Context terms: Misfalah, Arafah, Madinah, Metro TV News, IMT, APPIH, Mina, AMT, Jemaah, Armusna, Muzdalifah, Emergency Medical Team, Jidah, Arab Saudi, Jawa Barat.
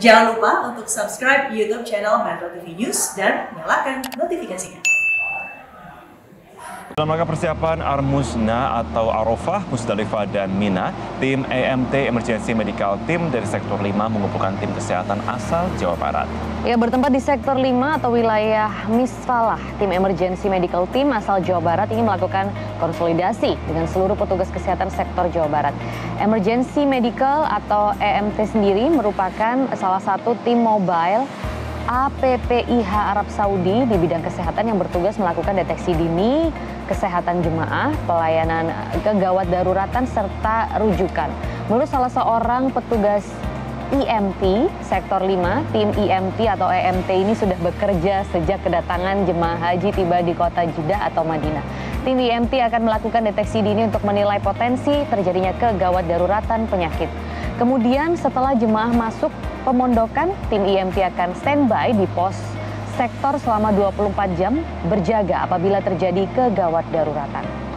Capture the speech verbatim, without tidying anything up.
Jangan lupa untuk subscribe YouTube channel Metro T V News dan nyalakan notifikasinya. Dalam rangka persiapan Armusna atau Arafah, Muzdalifah dan Mina, tim A M T Emergency Medical Team dari Sektor lima mengumpulkan tim kesehatan asal Jawa Barat. Ya, bertempat di Sektor lima atau wilayah Misfalah, tim Emergency Medical Team asal Jawa Barat ini melakukan konsolidasi dengan seluruh petugas kesehatan sektor Jawa Barat. Emergency Medical atau E M T sendiri merupakan salah satu tim mobile A P P I H Arab Saudi di bidang kesehatan yang bertugas melakukan deteksi dini, kesehatan jemaah, pelayanan kegawat daruratan, serta rujukan. Menurut salah seorang petugas I M T, Sektor lima, tim I M T atau E M T ini sudah bekerja sejak kedatangan jemaah haji tiba di kota Jidah atau Madinah. Tim I M T akan melakukan deteksi dini untuk menilai potensi terjadinya kegawat daruratan penyakit. Kemudian setelah jemaah masuk pemondokan, tim I M T akan standby di pos sektor selama dua puluh empat jam berjaga apabila terjadi kegawat daruratan.